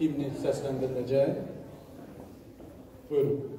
himni səsləndiriləcək. Buyurun.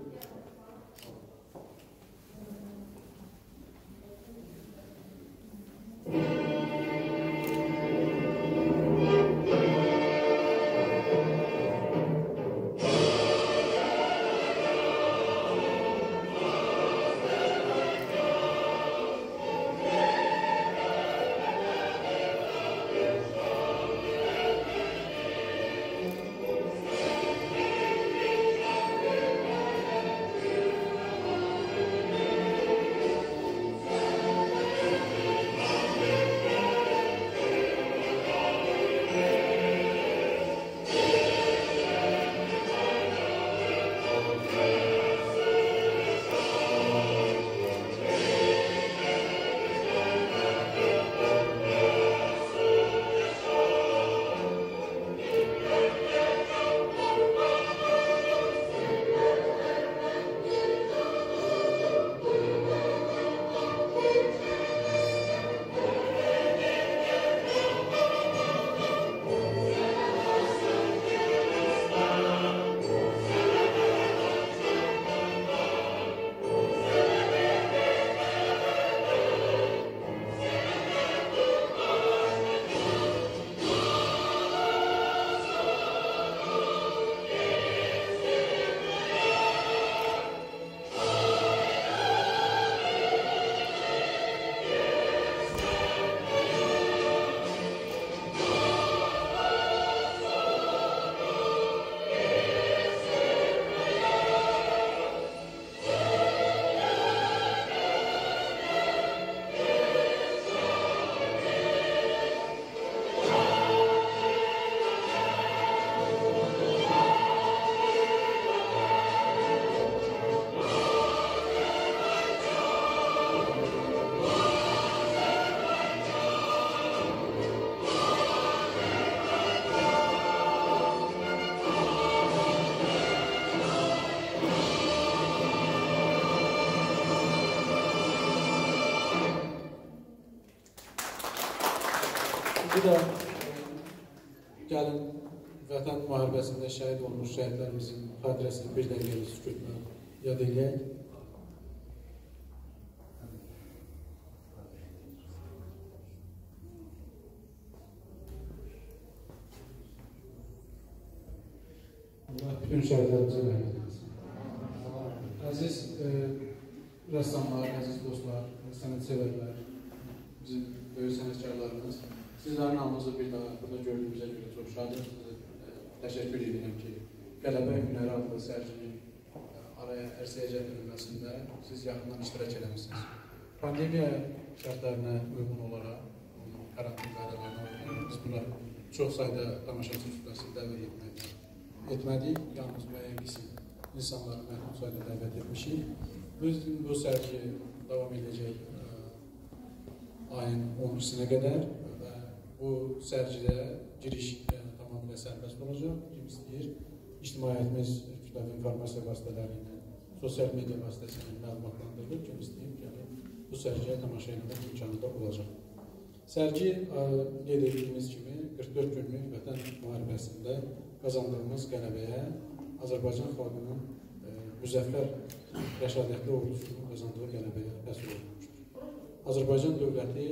Bu da gəlin Vətən Müharibəsində şəhid olmuş şəhidlərimizin xatirəsini bir dəqiqəlik sükutla yad edək. Allah bütün şəhidlərimizə rəhmət etsin. Əziz rəssamlar, əziz dostlar, sənətsevərlər, bizim böyük sənətkarlarımız, sizlərin hamınızı bir daha burada gördüyümüzə görə çox şadır. Təşəkkür edirəm ki, Qələbə hünəri adlı sərginin ərsəyə gətirilməsində siz yaxından iştirak eləmişsiniz. Pandemiya şərtlərinə uyğun olaraq, karantin qaydalarına uyğun olaraq biz buna çox sayda tamaşaçı kütləsini dəvət etmədik. Yalnız müəyyən qism insanları məhdud sayda dəvət etmişik. Biz bu sərgi davam edəcək ayın 13-sinə qədər. Bu sərgidə giriş tamamilə sərbəst olacaq. Kim istəyir, ictimaiyyətimiz kütləvi informasiya vasitələri ilə, sosial media vasitəsini məlumatlandırılır. Kim istəyir, yəni bu sərgiyə tamaşa etmək imkanı da olacaq. Sərgi qeyd etdiyimiz kimi 44 günlük Vətən müharibəsində qazandığımız qələbəyə Azərbaycan xalqının müzəffər rəşadətli ordusunun qazandığı qələbəyə təsvir olunmuşdur. Azərbaycan dövləti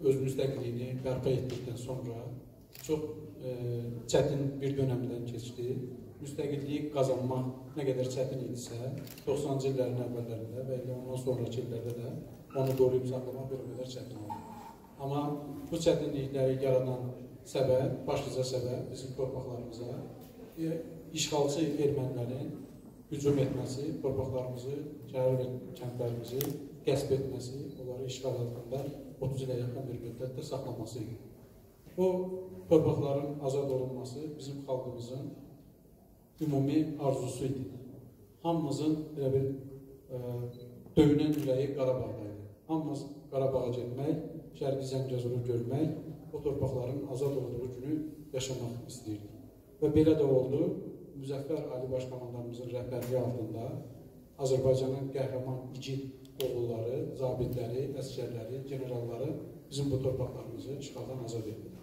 öz müstəqilliyini bərpa etdikdən sonra çox çətin bir dönəmdən keçdi. Müstəqilliyi qazanmaq nə qədər çətin idisə, 90-cı illərin əvvəllərində və elə ondan sonraki illərdə də onu qoruyub saxlamaq bir o qədər çətin oldu. Amma bu çətinlikləri yaradan səbəb, başlıca səbəb bizim torpaqlarımıza işğalçı ermənilərin hücum etməsi, torpaqlarımızı, şəhər və kəndlərimizi qəsb etməsi, onları işğal altında 30 ilə yaxın bir müddətdə saxlaması idi. Bu torpaqların azad olunması bizim xalqımızın ümumi arzusu idi. Hamımızın elə bir döyünən ürəyi Qarabağda idi. Hamımız Qarabağa getmək, Şərqi Zəngəzuru görmək, o torpaqların azad olduğu günü yaşamaq istəyirdik. Və belə də oldu. Müzəffər Ali Baş Komandanımızın rəhbərliyi altında Azərbaycanın qəhrəman igid oğulları, zabitləri, əsgərləri, generalları bizim bu torpaqlarımızı işğaldan azad etdilər.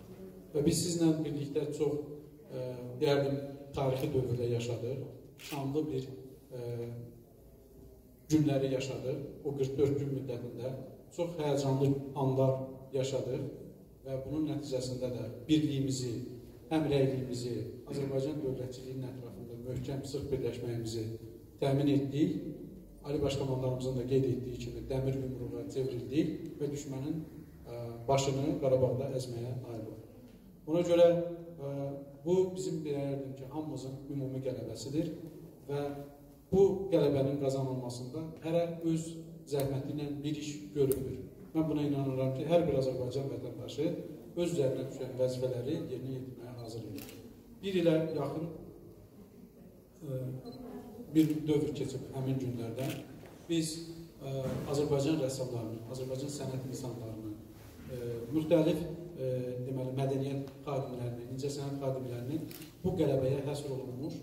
Və biz sizlə birlikdə çox deyərdim, tarixi dövrlə yaşadı. Şanlı bir günləri yaşadı. O 44 gün müddətində çox həyəcanlı anlar yaşadı və bunun nəticəsində də birliyimizi, həmrəyliyimizi, Azərbaycan dövlətçiliyinin ətrafında möhkəm sırf birləşməyimizi təmin etdik. Ali Baş Komandanımızın da qeyd etdiyi kimi dəmir yumruğa çevrildik və düşmənin başını Qarabağda əzməyə nail oldu. Ona görə bu bizim deyərdim ki, hamımızın ümumi qələbəsidir və bu qələbənin qazanılmasında hərə öz zəhməti ilə bir iş görülür. Mən buna inanıram ki, hər bir Azərbaycan vətəndaşı öz üzərinə düşən vəzifələri yerinə yetirməyə hazır edir. Bir ilə yaxın bir dövr keçib həmin günlərdə biz Azərbaycan rəssamlarını, Azərbaycan sənət insanlarını, müxtəlif deməli, mədəniyyət xadimlərinin, incəsənət xadimlərinin bu qələbəyə həsr olunmuş,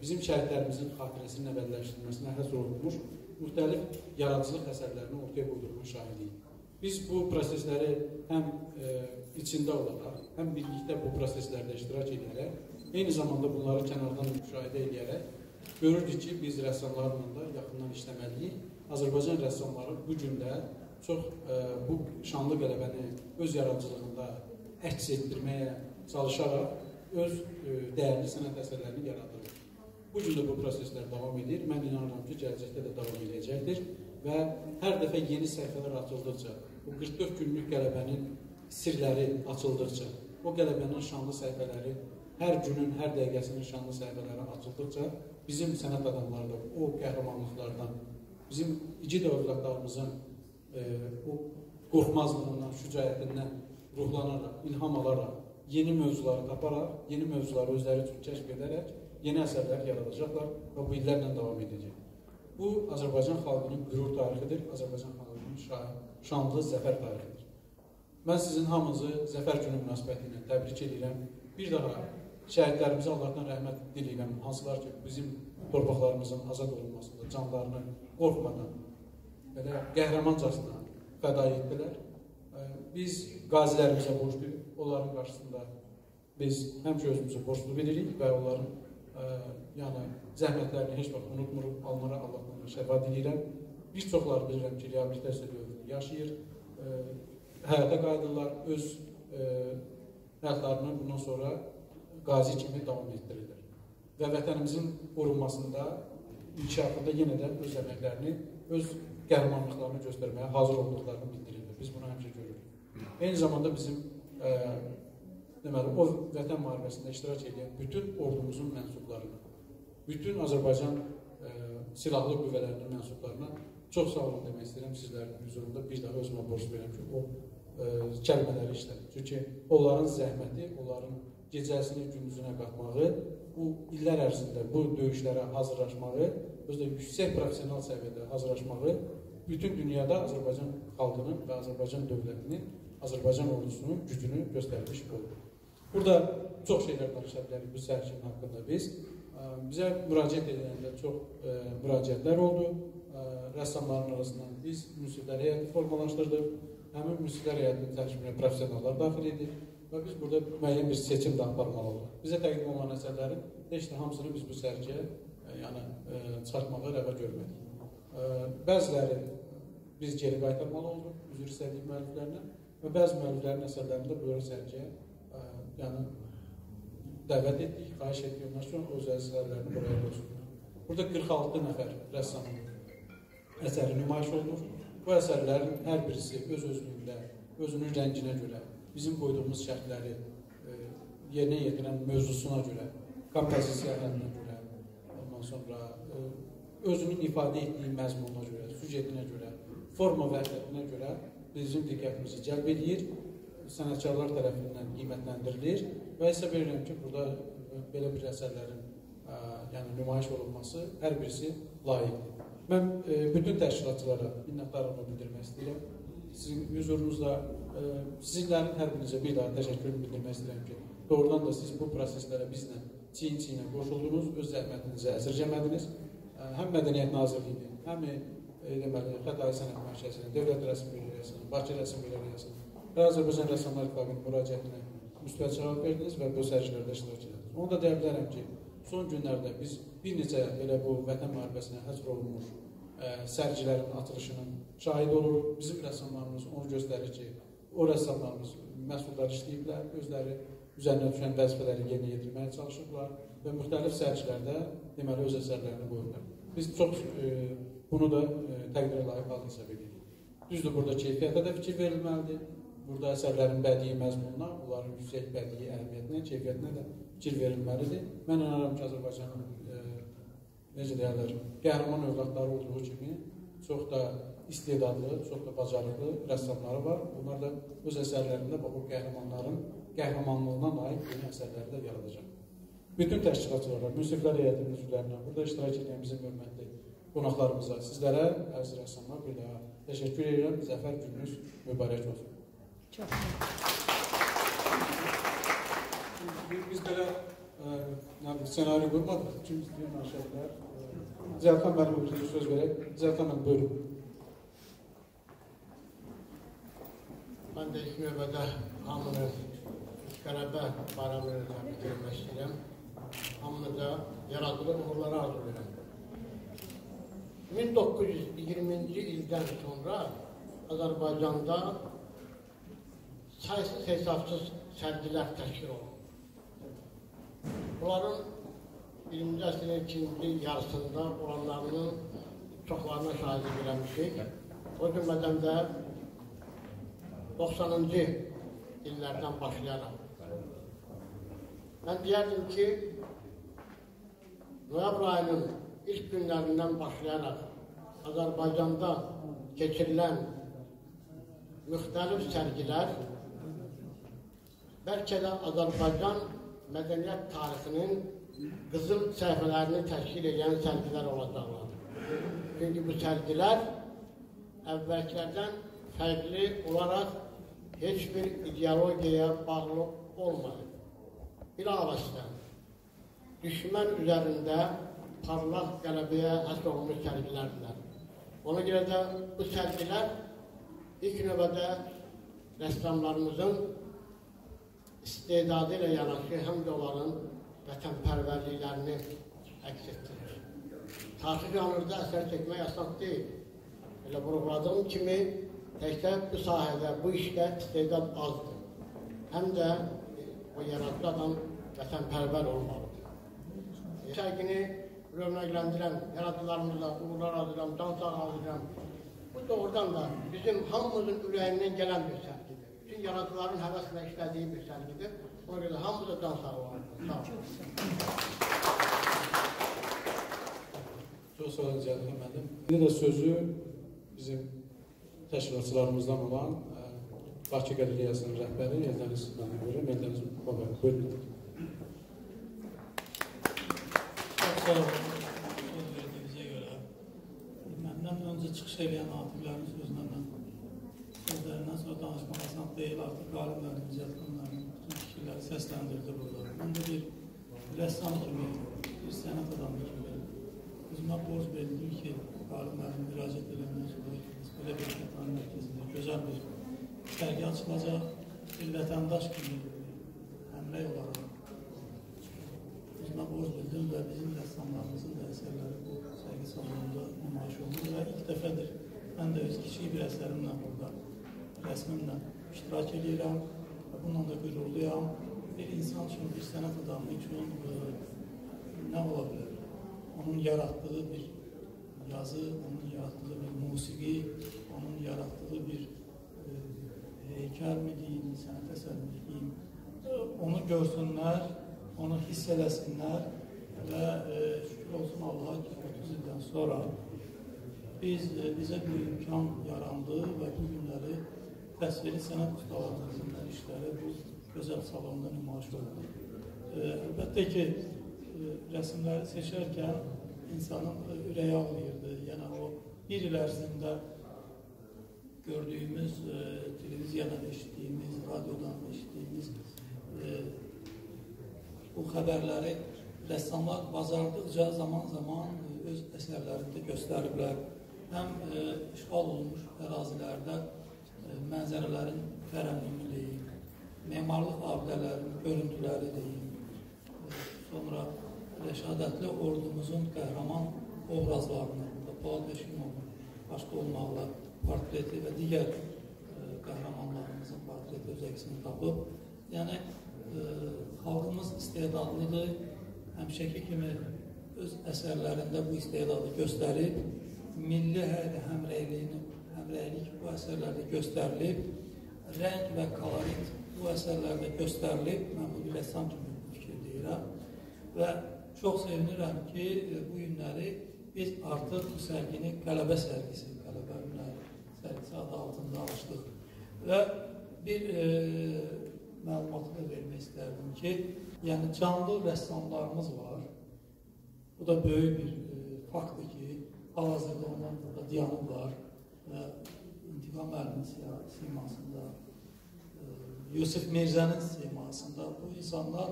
bizim şəhidlərimizin xatirəsinin əbədiləşdirilməsinə həsr olunmuş, müxtəlif yaradıcılıq əsərlərini ortaya qoydurma şahidiyik. Biz bu prosesləri həm içində olaraq, həm birlikdə bu proseslərdə iştirak edərək, eyni zamanda bunları kənardan müşahidə edərək, görürdük ki, biz rəssamlarla da yaxından işləməliyik. Azərbaycan rəssamları bu gündə çox bu şanlı qələbəni öz yaradıcılığında əks etdirməyə çalışaraq öz dəyərli sənət əsərlərini yaradırıq. Bu gün də bu proseslər davam edir. Mən inanıram ki, gələcəkdə də davam edəcəkdir və hər dəfə yeni səhifələr açıldıqca, bu 44 günlük qələbənin sirləri açıldıqca, o qələbənin şanlı səhifələri, hər günün, hər dəqiqəsinin şanlı səhifələri açıldıqca bizim sənət adamları da o qəhrəmanlıqlardan, bizim igid övladlarımızın o qorxmazlığından, şücaətindən ruhlanaraq, ilham alaraq, yeni mövzuları taparaq, yeni mövzuları özləri üçün kəşf edərək yeni əsərlər yaradacaqlar və bu illərlə davam edəcək. Bu, Azərbaycan xalqının qürur tarixidir, Azərbaycan xalqının şanlı zəfər tarixidir. Mən sizin hamınızı Zəfər Günü münasibəti ilə təbrik edirəm. Bir daha şəhidlərimizə Allahdan rəhmət diləyirəm, hansılar ki, bizim torpaqlarımızın azad olunmasında canlarını qorxmadan, belə qəhrəmancasına fəda etdilər. Biz qazilərimizə borcluyuz, onların qarşısında biz həmçə özümüzü borclu bilirik və onların zəhmətlərini heç vaxt unutmuruq, almanı Allahdan şəfa diləyirəm. Bir çoxları bilirəm ki, reabilitasiya dövrünü yaşayır, həyata qayıdırlar, öz həyatlarını bundan sonra qazi kimi davam etdirirlər və vətənimizin qorunmasında, inkişafında yenə də öz əməklərini, öz qəhrəmanlıqlarını göstərməyə hazır olduqlarını bildirirlər. Biz bunu həmişə görürük. Eyni zamanda bizim o vətən müharibəsində iştirak edən bütün ordumuzun mənsublarına, bütün Azərbaycan silahlı qüvvələrinin mənsublarına çox sağ olun demək istəyirəm. Sizlərin hüzurunda bir daha özümə borc verirəm ki, o kəlmələri işlərim. Çünki onların zəhməti, onların gecəsini gündüzünə qatmağı, bu illər ərzində bu döyüşlərə hazırlaşmağı, özdə yüksək profesional səviyyədə hazırlaşmağı bütün dünyada Azərbaycan xalqının və Azərbaycan dövlətinin, Azərbaycan ordusunun gücünü göstərmiş oldu. Burada çox şeylər danışa bilərik bu sərginin haqqında biz. Bizə müraciət edəndə çox müraciətlər oldu. Rəssamların arasından biz münsiflər heyəti formalaşdırdıq. Həmin münsiflər heyətinin tərkiminə profesionallar daxil edir və biz burada müəyyən bir seçim də aparmalı olduq. Bizə təqdim olunan əsərlərin heç də hamısını biz bu sərgiyə çıxartmağı rəva görmədik. Bəziləri biz geri qaytarmalı olduq, üzr istədik müəlliflərlə və bəzi müəlliflərin əsərlərində böyrə sərgiyə dəvət etdik, xahiş etdik, ondan sonra öz əsərlərini buraya qoysunlar. Burada 46 nəfər rəssamın əsəri nümayiş olunur. Bu əsərlərin hər birisi öz özlüyündə, özünün rənginə görə, bizim qoyduğumuz şərtləri yerinə yetirən mövzusuna görə, kompozisiyalarına görə, sonra özünün ifadə etdiyi məzmununa görə, sujetinə görə, forma və əxlətinə görə bizim diqqətimizi cəlb edir, sənətkarlar tərəfindən qiymətləndirilir və hesab edirəm ki, burada belə bir əsərlərin nümayiş olunması hər birisi layiqdir. Mən bütün təşkilatçılara minnətdarlığımı bildirmək istəyirəm. Sizin hüzurunuzda sizinlərin hər birinizə bir daha təşəkkürümü bildirmək istəyirəm ki, doğrudan da siz bu proseslərə bizlə çiyin-çiyinə qoşuldunuz, öz zəhmətinizə əsirgəmədiniz. Həm Mədəniyyət Nazirliyi, həm Xətai Sənət Mərkəzinin, Dövlət Rəsm Qalereyasının, Bakı Rəsm Qalereyasının və Azərbaycan Rəssamlar İttifaqının müraciətinə müsbət cavab verdiniz və bu sərgilərdə iştirak ediniz. Onu da deyə bilərəm ki, son günlərdə biz bir necə elə bu Vətən Müharibəsinə həsr olunmuş sərgilərin atılışının şahidi oluruq. Bizim rəssamlarımız onu göstərir ki, o rəssamlarımız məhsulları işləyiblər, özləri üzərinə düşən vəzifələri yerinə yetirməyə çalışıblar və müxtəlif sərgilərdə deməli öz əsərlərini qoyurlar. Biz çox bunu da təqdirə layiq halda hesab edirik. Düzdür, burada keyfiyyətə də fikir verilməlidir. Burada əsərlərin bədii məzmununa, onların yüksək bədii əhəmiyyətinə, keyfiyyətinə də fikir verilməlidir. Mən inanıram ki, Azərbaycanın necə deyərlər, qəhrəman övladları olduğu kimi çox da istedadlı, çox da bacarıqlı rəssamları var. Bunlar da öz əsərlərində o qəhrəmanların qəhrəmanlığına layiq yeni əsərləri də yaradacaq. Bütün təşkilatçılara, münsiflər heyətinin üzvlərinə, burada iştirak edən bizim hörmətli qonaqlarımıza, sizlərə, əziz rəssamlar, bir daha təşəkkür edirəm. Zəfər gününüz mübarək olsun. Çox sağ. Biz belə senaryo qurmadıq. Kim istəyir maşallah. Zəfər müəllim özünə söz verək. Zəfər müəllim buyurun. Mən də ilk növbədə hamının qələbə bayramını təbrik etmək istəyirəm. Hamını da yaraddığı uğurlara arzulayıram. 1920-ci ildən sonra Azərbaycanda sayısız hesabsız sərgilər təşkil olunur. Bunların 20-ci əsrin ikinci yarısında olanlarının çoxlarına şahidi bilmişik. O cümlədən də 90-cı illərdən başlayaram. Mən deyərdim ki, noyabr ayının ilk günlərindən başlayaraq Azərbaycanda keçirilən müxtəlif sərgilər bəlkə də Azərbaycan mədəniyyət tarixinin qızıl səhifələrini təşkil edən sərgilər olacaqlar. Çünki bu sərgilər əvvəlkilərdən fərqli olaraq heç bir ideologiyaya bağlı olmadı. Bilavasitə, düşmən üzərində parlaq qələbəyə həsr olunmuş sərgilərdirlər. Ona görə də bu sərgilər ilk növbədə rəssamlarımızın istedadı ilə yanaşı həm də onların vətənpərvərliklərini əks etdirir. Tarixi janrda əsər çəkmək asan deyil. Elə vurğuladığım kimi, təkcə bu sahədə, bu işdə istedad azdır. Həm də o yaratdığı adam vətənpərvər olmalıdır. Sərgini rövnəqləndirəm, yaradılarımızla uğurlar hazırlayıram, danslar hazırlayıram. Bu doğrudan da bizim hamımızın ürəyindən gələn bir sərgidir. Bütün yaradıların həvəsində işlədiyi bir sərgidir. O qədər hamıza can sağ olun. Çox sağ olun, Cəlil müəllim. İndi də sözü bizim təşkilatçılarımızdan olan Bakı Qalereyasının rəhbəri Eldəniz Babayev. Eldəniz Babayev, buyurun. Çox sağ olun. Söz verdiyinizə görə. Məndən öncə çıxış eləyən alimlərimiz özlərindən sözlərindən sonra danışmaq asan deyil, artıq qalimlərin, mücəddimlərin bütün fikirləri səsləndirdi burada. Mən də bir rəssam kimi, bir sənət adamı kimi özümə borc verdim ki, qalimlərin müraciət edilməyəcək, belə bir Vətən Mərkəzində gözəl bir sərgi açılacaq, bir vətəndaş kimi həmləy olaraq özümə borc verdim və bizim rəssamlarımızın da əsərləri bu sərgi salonunda nümayiş olunur və ilk dəfədir. Mən də öz kiçik bir əsərimlə burada, rəsmimlə iştirak edirəm və bununla da qürurluyam. Bir insan üçün, bir sənət adamı üçün nə ola bilər? Onun yaratdığı bir yazı, onun yaratdığı bir musiqi, onun yaratdığı bir heykəl mi deyim, sənət əsəri mi deyim? Onu görsünlər, onu hiss eləsinlər və şükür olsun Allaha ki, 30 ildən sonra bizə bir imkan yarandı və bu günləri təsviri sənət ustalarımızın işləri bu gözəl salonda nümayiş olunur. Əlbəttə ki, rəsimləri seçərkən insanın ürəyi ağlayırdı. Yəni o bir il ərzində gördüyümüz, televiziyadan eşitdiyimiz, radiodan eşitdiyimiz bu xəbərləri rəssamlar bacardıqca zaman-zaman öz əsərlərində göstəriblər. Həm işğal olunmuş ərazilərdə mənzərələrin fərəmliliyi, memarlıq abidələrinin görüntüləridir. Sonra rəşadətli ordumuzun qəhrəman obrazlarını, Paul Beşimovun başqa olmaqla portreti və digər qəhrəmanlarımızın portreti öz əksini tapıb. Yəni, xalqımız istedadlıdır, həmşəki kimi öz əsərlərində bu istedadı göstərib, milli həmrəylik bu əsərlərdə göstərilib, rəng və kolorit bu əsərlərdə göstərilib, mən bu rəssam kimi fikir deyirəm və çox sevinirəm ki, bu günləri biz artıq bu sərgini Qələbə sərgisi, Qələbə hünəri sərgisi adı altında açdıq və bir məlumatı da vermək istərdim ki, yəni canlı rəssamlarımız var, bu da böyük bir faktdır ki, hal-hazırda ondan burada diyanı var və İntiqam Əlinin simasında, Yusif Mirzənin simasında bu insanlar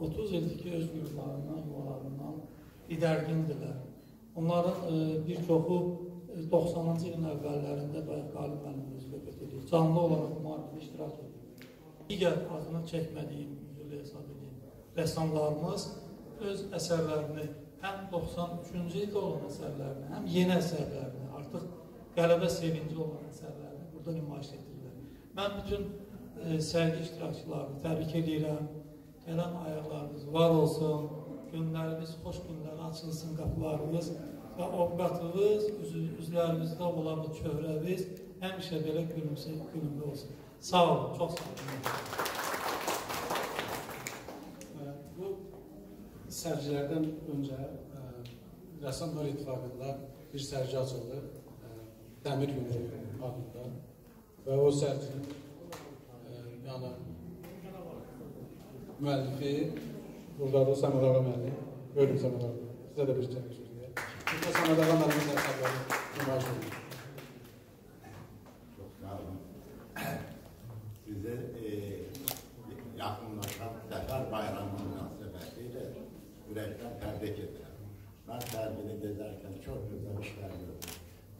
30 ildiki özgürlüklərindən, yuvalarından didərgindirlər. Onların bir çoxu 90-cı ilin əvvəllərində bayaq Qalib müəllimlə söhbət edir. Canlı olaraq müharibədə iştirak edir. Digər adını çəkmədiyim, üzrlə hesab edeyim, rəssamlarımız öz əsərlərini, həm 93-cü ildə olan əsərlərini, həm yeni əsərlərini, artıq qələbə sevinci olan əsərlərini burada nümayiş etdirirlər. Mən bütün sərgi iştirakçılarını təbrik edirəm. Gələn ayaqlarımız var olsun, günlərimiz, xoş günləri açılsın qapılarımız və ovqatımız, üzlərimizdə olan bu çöhrəmiz həmişə belə gülümlü olsun. Sağ olun, çox sağ olun. Bu sərgilərdən öncə Rəssamlar İttifaqında bir sərgi açıldı, Dəmir Yumruğu adında və o sərginin müəllifi burada da Səməd Ağa müəllim, ölüm Səməd Ağa müəllim, sizə də bir çəkmiş bir deyək. Burada Səməd Ağa müəllimin əsərləri nümayiş olunur. Çox sağ olun. Sizə yaxınlaşan Səfər bayramı münasibəti ilə ürəkdən təbrik edirəm. Mən sərgini gezərkən çox gözəl işlər gördüm.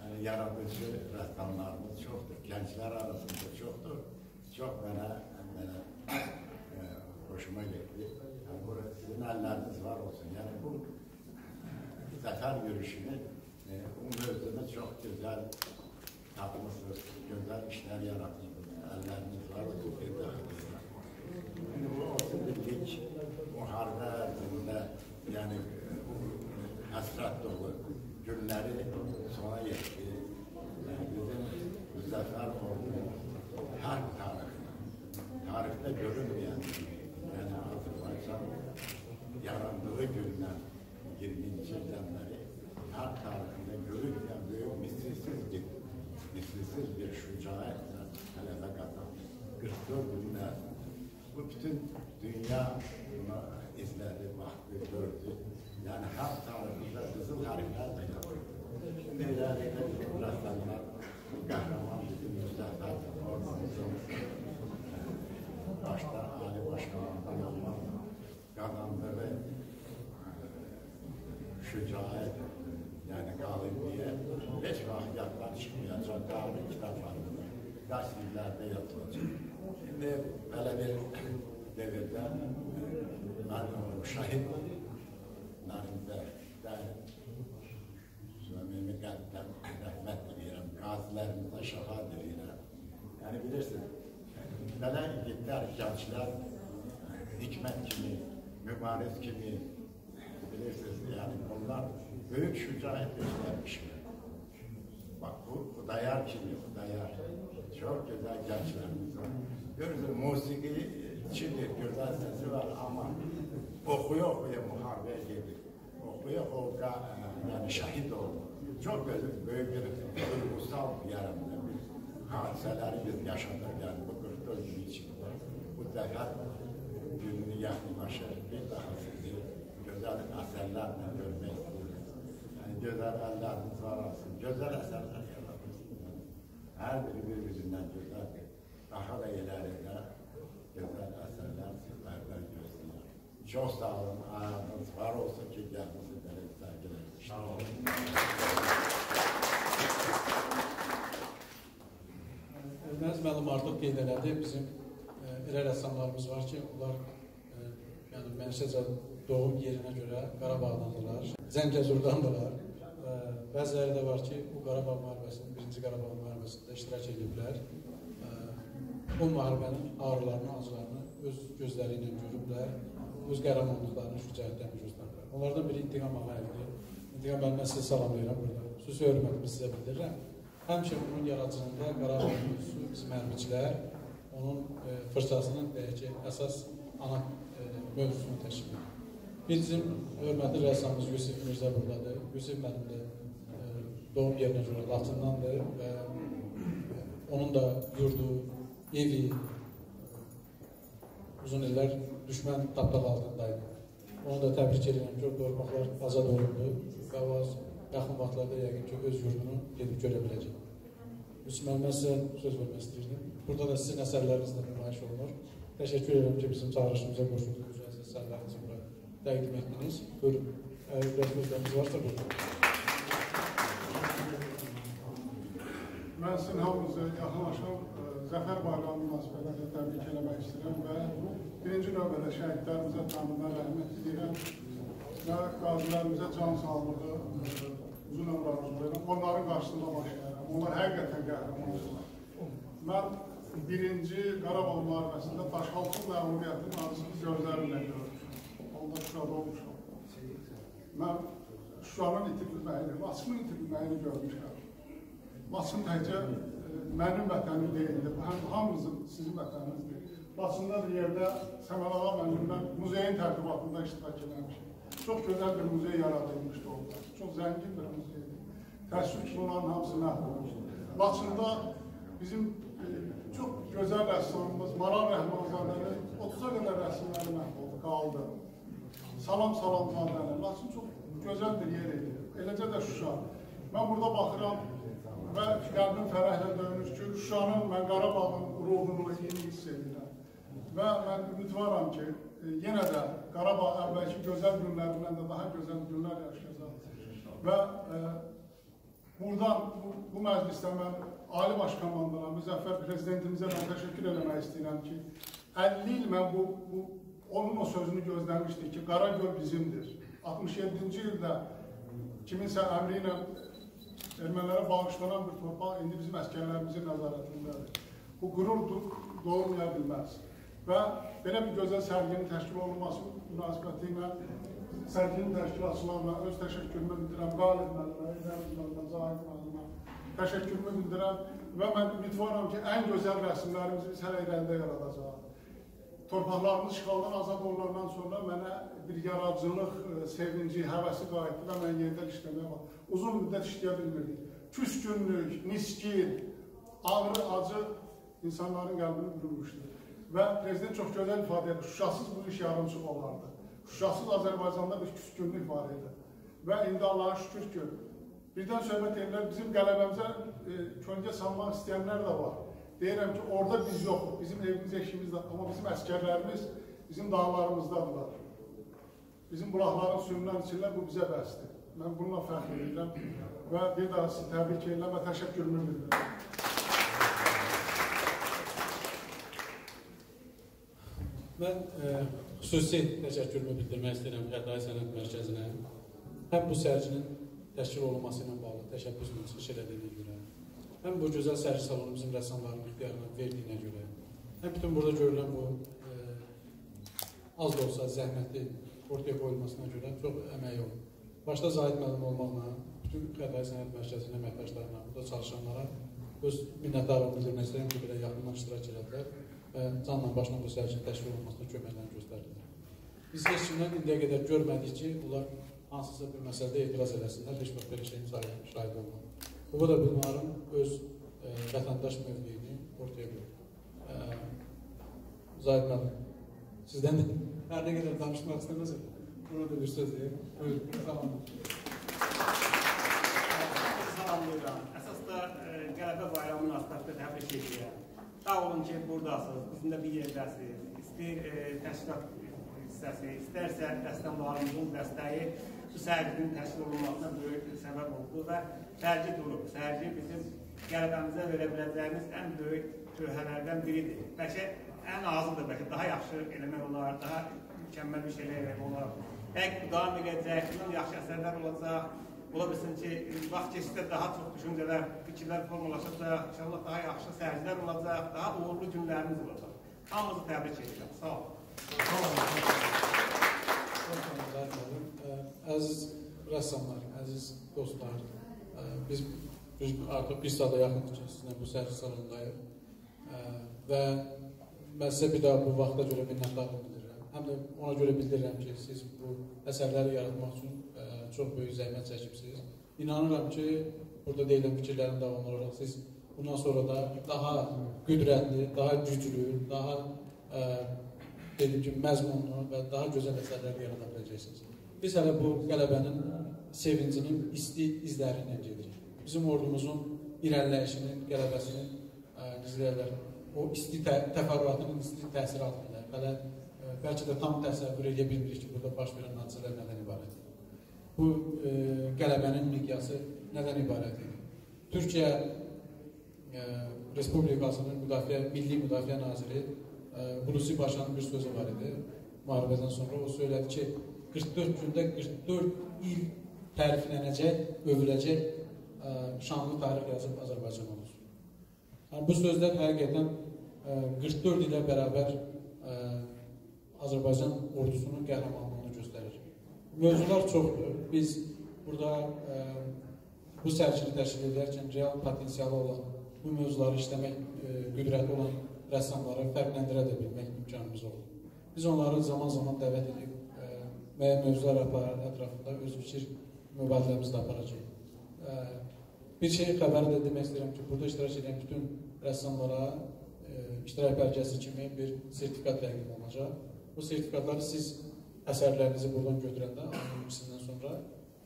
Yəni, yaradıcı rəssamlarımız çoxdur, gənclər arasında çoxdur. Çox mənə hoşuma getdi. Sizin əlləriniz var olsun. Yəni, bu zəfər yürüyüşünü özümə çox gözəl tapmışsınız, gözəl işlər yaratmışsınız. Əlləriniz var olsun, bir dəxilizdir. Yəni, bu 30 illik müharibə ərzində, yəni, həsrət dolu günləri sona yetdi. Bizim bu zəfər oldu hər tarixdə. Tarixdə görünməyən yəni Azərbaycan yarandığı gündən 20-ci illəri hər tarixində görülməyən böyük misilsiz bir şücaətlə qələbə qazandı. 44 ilin ərzində. Bu bütün dünya buna izlədi, baxdı, gördü. Yəni hər tarixində qızıl hərflər də yapıldı. İndi iləlikdə bizim rəssamlar qəhrəman bizim müstəhbət ormanımızın başda Ali Baş Komandan qazandı və şücaət, yəni qalibiyyət, heç vaxt yaddan çıxmayacaq, qanun kitablarında, qəsrlərdə yazılacaq. İndi belə bir devirdə mən şahid mənimdə səmimi qəlbdən rəhmət edirəm, qazilərimizə şəfaət edirəm. Yəni bilirsiniz, belə igidlər, gənclər, hikmət kimi, mübariz kimi, bilirsiniz, yəni bunlar böyük şücaət göstərmişdir. Bax, bu Xudayar kimi, Xudayar, çox gözəl gənclərimiz var. Görürsünüz, musiqi içindir, gözəl səsi var, amma oxuya müharibəyə gedir. Oxuya yəni şəhid olur. Çox gözəl, böyük bir ruhsal yaramdır. Hadisələri biz yaşadır, yəni bu 44 gün içində bu zəfər gününü yaxınlaşır, bir daha sizi gözəl əsərlərlə görmək istəyirik. Yəni gözəl əlləriniz var olsun, gözəl əsərlər yaratırsınız. Hər biri bir-birindən gözəldir. Daha da ilərində gözəl əsərlər sizlərdən görsünlər. Çox sağ olun, ayağınız var olsun ki, gəlinizi belə sərgiləyin. Sağ olun. Mənim artıq qeyd elədi, bizim elə rəssamlarımız var ki, onlar yəni mənşəcə doğum yerinə görə Qarabağdandılar, Zəngəzurdandırlar. Bəziləri də var ki, bu Qarabağ müharibəsində, birinci Qarabağ müharibəsində iştirak ediblər. O müharibənin ağrılarını, acılarını öz gözləri ilə görüblər, öz qəhrəmanlıqlarını şu cəhətdən göstərirlər. Onlardan biri İntiqam Ağayevdir. İntiqam bəy, mən sizi salamlayıram burada. Xüsusi hörmətimi sizə bildirirəm. Həmçinin bunun yaradıcılığında Qarabağ mövzusu bizim hərbiçilər onun fırçasının deyək ki, əsas ana mövzusunu təşkil edir. Bizim hörmətli rəssamımız Yusif Mirzə buradadır. Yusif mənim də doğum yerinə görə Laçındandır və onun da yurdu, evi uzun iller düşmən tapdaq altındaydı. Onu da təbrik edirəm ki, o torpaqlar azad olundu və o az yaxın vaxtlarda yəqin ki, öz yurdunu gedib görə biləcək. Müslüman, mən sizə söz vermək istəyirdim. Burada da sizin əsərləriniz də nümayiş olunur. Təşəkkür edirəm ki, bizim çağırışımıza qoşulduğunuz əsərlərinizi bura təqdim etdiniz. Buyurun, əgər gözləriniz varsa buyurun. Mən sizin hamınıza yaxınlaşam. Zəfər bayramı münasibətilə təbrik eləmək istəyirəm və birinci növbədə şəhidlərimizə canına rəhmət istəyirəm və qazilərimizə can sağlığı uzun ömür arzulayıram. Onların qarşısında başlayıram. Onlar həqiqətən qəhrəmanlar. Mən birinci Qarabağ müharibəsində Daşaltı məğlubiyyətinin acısını gözlərimlə görürəm. Onda Şuşada olmuşam. Mən Şuşanın itirilməyini, Laçının itirilməyini görmüşəm. Laçın təkcə mənim vətənim deyildi, hamımızın sizin vətəniniz deyil. Laçında bir yerdə Səməlağa mənimdən muzeyin tərtibatında iştirak edilmişim. Çox gözəl bir muzey yaradılmışdı orada, çox zəngin bir muzeydi. Təşvik olan hamısı məhv olmuşdu. Laçında bizim çox gözəl rəssamımız Maral Rəhmanzadəni 30-a qədər rəssamları məhv oldu, qaldı. Salam-salamzadəni, Laçın çox gözəl bir yer idi, eləcə də Şuşa. Mən burada baxıram, və qəlbim fərəhlə döyünür ki, Şuşanın, mən Qarabağın ruhunu yeni hiss edirəm. Və mən ümidvaram ki, yenə də Qarabağ əvvəlki gözəl günlərindən də daha gözəl günlər yaşayacaq. Və buradan, bu məclisdə mən Ali Baş Komandana, müzəffər prezidentimizə mən təşəkkür eləmək istəyirəm ki, 50 il mən onun o sözünü gözləmişdik ki, Qaragöl bizimdir. 67-ci ildə kiminsə əmri ilə ermənilərə bağışlanan bir torpaq indi bizim əskərlərimizin nəzarətindədir. Bu qürur doğurmaya bilməz. Və belə bir gözəl sərginin təşkil olunması münasibəti ilə sərginin təşkilatçılarına öz təşəkkürümü bildirəm, qalib məlumə, İzəmizlərlə, Zahid məlumə təşəkkürümü bildirəm və mən ümidvaram ki, ən gözəl rəsimlərimizi biz hələ irəlidə yaradacaq. Torpaqlarımız işğaldan azad olunandan sonra mənə bir yaradıcılıq sevinci, həvəsi qayıtdı və mən yenidən işləməyə var. Uzun müddət işləyə bilmirdik. Küskünlük, niskin, ağrı, acı insanların qəlbini bürümüşdür. Və prezident çox gözəl ifadə edir, Şuşasız bu iş yarımçıq olardı. Şuşasız Azərbaycanda bir küskünlük var idi. Və indi Allaha şükür ki, birdən söhbət edirlər, bizim qələbəmizə kölgə salmaq istəyənlər də var. Deyirəm ki, orada biz yoxdur, bizim evimiz, eşimizdə, amma bizim əskərlərimiz bizim dağlarımızdadırlar. Bizim bulaqların suyundan içirlər, bu bizə bəsdir. Mən bununla fəxr edirəm və bir daha sizi təbrik edirəm və təşəkkürümü bildirəm. Mən xüsusi təşəkkürümü bildirmək istəyirəm Xətai Sənət Mərkəzinə. Həm bu sərginin təşkil olunması ilə bağlı təşəbbüsünü çıxış elədiyinə görə, həm bu gözəl sərgi salonumuzun rəssamlarının ixtiyarına verdiyinə görə, həm bütün burada görülən bu az da olsa zəhmətli ortaya qoyulmasına görə çox əmək olun. Başda Zahid müəllim olmaqla, bütün Xətai Sənət Mərkəzinin əməkdaşlarına, burada çalışanlara öz minnətdarlığını bildirmək istəyirəm ki, belə yaxından iştirak elədilər və canla başla bu sərginin təşkil olunmasına köməklərini göstərdilər. Biz heç kimdən indiyə qədər görmədik ki, onlar hansısa bir məsələdə etiraz eləsinlər, heç vaxt belə şeyin şahid olmalıdır. Bu da bunların öz vətəndaş mövqeyini ortaya qoyur. Zahid müəllim, sizdən də hər nə qədər danışmaq istəməsəm, buna da bir söz deyək. Buyurun, salamlayın. Salamlayıram. Əsas da Qələbə bayramı münasibətilə təbrik edirəm. Sağ olun ki, buradasınız, bizimlə bir yerdəsiniz. İstəyir təşkilat hissəsi, istərsə rəssamlarımızın dəstəyi bu sərginin təşkil olunmasına böyük səbəb oldu və sərgi durub. Sərgi bizim Qələbəmizə verə biləcəyimiz ən böyük töhfələrdən biridir. Bəlkə ən azıdır bəlkə, daha yaxşı eləmək olar, daha mükəmməl bir şeylə eləmək olar. Bəlkə bu davam edəcək, bunun yaxşı əsərlər olacaq. Ola bilsin ki, vaxt keçdikcə daha çox düşüncələr, fikirlər formalaşacaq, inşallah daha yaxşı sərgilər olacaq, daha uğurlu günlərimiz olacaq. Hamınızı təbrik edirəm. Sağ olun. Əziz rəssamlar, əziz dostlar, biz artıq bir saata yaxın keçsinə bu sərgi salondayıq və mən sizə bir daha bu vaxta görə minnətdarlıq bildirirəm. Həm də ona görə bildirirəm ki, siz bu əsərləri yaratmaq üçün çox böyük zəhmət çəkibsiniz. İnanıram ki, burada deyilən fikirlərin davamı olaraq siz bundan sonra da daha qüdrətli, daha güclü, daha məzmunlu və daha gözəl əsərləri yarada biləcəksiniz. Biz hələ bu qələbənin sevincinin isti izlərindən gedirik. Bizim ordumuzun irəliləyişinin, qələbəsinin o isti təfərrüatının isti təsiratı ilə hələ bəlkə də tam təsəvvür edə bilmirik ki, burada baş verən hadisələr nədən ibarət edir. Bu qələbənin miqyası nədən ibarət edir? Türkiyə Respublikasının Milli Müdafiə Naziri Hulusi Paşa'nın bir sözü var idi müharibədən sonra. O söylədi ki, 44 gündə 44 il təriflənəcək, övüləcək şanlı tarix yazıb Azərbaycan olur. Bu sözlər həqiqətən 44 ilə bərabər Azərbaycan ordusunun qəhrəmanlığını göstərir. Mövzular çoxdur. Biz burada bu sərgini təşkil edərkən real potensialı olan, bu mövzuları işləmək qüdrəti olan rəssamları fərqləndirə də bilmək imkanımız olur. Biz onları zaman-zaman dəvət edib, müəyyən mövzular ətrafında öz fikir mübadiləmizdə aparacaq. Bir şey xəbər də demək istəyirəm ki, burada iştirak edən bütün rəssamlara iştirak bəlgəsi kimi bir sertifikat təqdim olunacaq. Bu sertifikatları siz əsərlərinizi buradan götürəndə, ayın 2-sindən sonra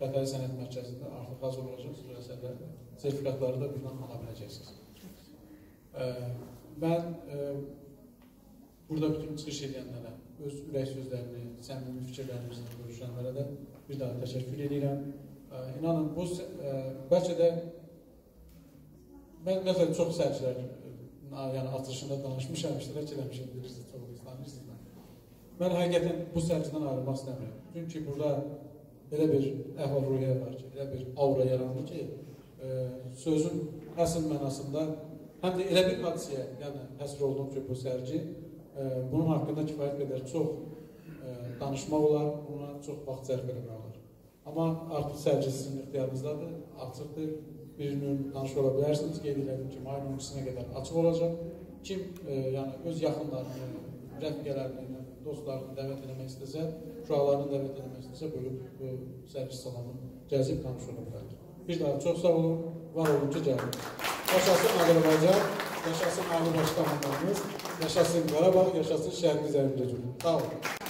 Xətai Sənət Mərkəzində artıq hazır olacaq, sertifikatları da buradan ala biləcəksiniz. Mən burada bütün çıxış edənlərə, öz ürək sözlərini, səmimi fikirlərimizlə görüşənlərə də bir daha təşəkkür edirəm. İnanın, bəlkə də mən məsələn çox sərgilər açılışında danışmışam, iştirak eləmişəm, bilirsiniz, çox istəmirsiniz mən. Mən həqiqətən bu sərgidən ayrılmaq istəmirəm. Çünki burada elə bir əhval-ruhiyyə var ki, elə bir aura yarandı ki, sözün əsl mənasında həm də elə bir hadisəyə, yəni həsr olunub ki, bu sərgi, bunun haqqında kifayət qədər çox danışmaq olar, buna çox vaxt sərf eləmək olar. Amma artıq sərgi sizin ixtiyarınızdadır, açıqdır, birinin danışıq ola bilərsiniz, qeyd elədim ki, ayın 12-sinə qədər açıq olacaq. Kim öz yaxınlarını, rəfiqələrini, dostlarını dəvət eləmək istəsə, uşaqlarını dəvət eləmək istəsə, bu sərgi salonun cəzib danışıq ola bilər. Bir daha çox sağ olun, var olun ki, cəzib. Yaşasın Azərbaycan, yaşasın Ali Baş Komandanımız, yaşasın Qarabağ, yaşasın Şərqi Zəmində Cümhur. Sağ olun.